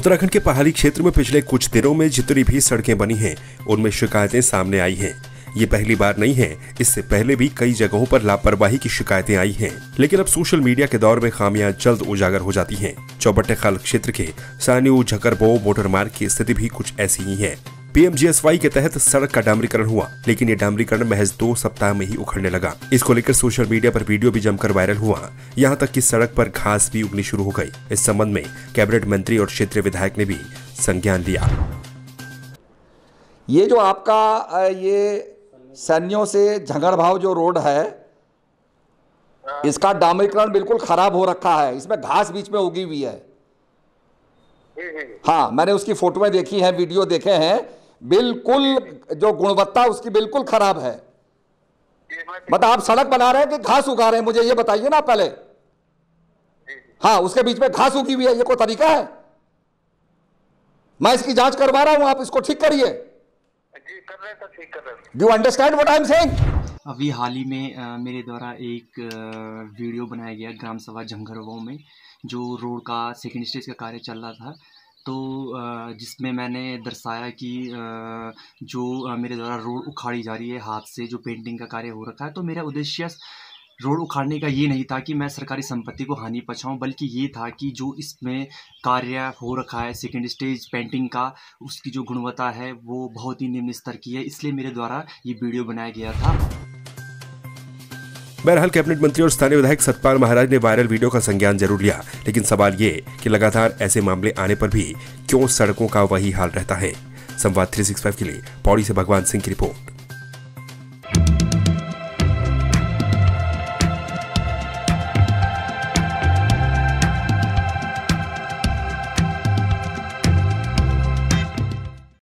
उत्तराखंड के पहाड़ी क्षेत्र में पिछले कुछ दिनों में जितनी भी सड़कें बनी हैं उनमें शिकायतें सामने आई हैं। ये पहली बार नहीं है, इससे पहले भी कई जगहों पर लापरवाही की शिकायतें आई हैं। लेकिन अब सोशल मीडिया के दौर में खामियां जल्द उजागर हो जाती हैं। चौबट्टेखाल क्षेत्र के सान्यू झकरबो मोटर मार्ग की स्थिति भी कुछ ऐसी ही है। PMGSY के तहत सड़क का डामरीकरण हुआ, लेकिन ये डामरीकरण महज 2 सप्ताह में ही उखड़ने लगा। इसको लेकर सोशल मीडिया पर वीडियो भी जमकर वायरल हुआ, यहाँ तक कि सड़क पर घास भी उगनी शुरू हो गई। इस संबंध में कैबिनेट मंत्री और क्षेत्रीय विधायक ने भी संज्ञान लिया। ये जो आपका ये सन्यों से झंगरभाव जो रोड है, इसका डामरीकरण बिल्कुल खराब हो रखा है। इसमें घास बीच में उगी हुई है। हाँ, मैंने उसकी फोटोएं देखी हैं, वीडियो देखे हैं। बिल्कुल जो गुणवत्ता उसकी बिल्कुल खराब है। मतलब आप सड़क बना रहे हैं कि घास उगा रहे हैं, मुझे ये बताइए ना पहले। हाँ, उसके बीच में घास उगी हुई है, ये कोई तरीका है? मैं इसकी जांच करवा रहा हूँ, आप इसको ठीक करिए। Do you understand what I am saying? अभी हाल ही में मेरे द्वारा एक वीडियो बनाया गया ग्राम सभा झंगरगांव में, जो रोड का सेकंड स्टेज का कार्य चल रहा था, तो जिसमें मैंने दर्शाया कि जो मेरे द्वारा रोड उखाड़ी जा रही है हाथ से, जो पेंटिंग का कार्य हो रखा है। तो मेरा उद्देश्य रोड उखाड़ने का ये नहीं था कि मैं सरकारी संपत्ति को हानि पहुँचाऊँ, बल्कि ये था कि जो इसमें कार्य हो रखा है सेकंड स्टेज पेंटिंग का, उसकी जो गुणवत्ता है वो बहुत ही निम्न स्तर की है, इसलिए मेरे द्वारा ये वीडियो बनाया गया था। बहरहाल कैबिनेट मंत्री और स्थानीय विधायक सतपाल महाराज ने वायरल वीडियो का संज्ञान जरूर लिया, लेकिन सवाल ये कि लगातार ऐसे मामले आने पर भी क्यों सड़कों का वही हाल रहता है। संवाद 365 के लिए पौड़ी से भगवान सिंह की रिपोर्ट।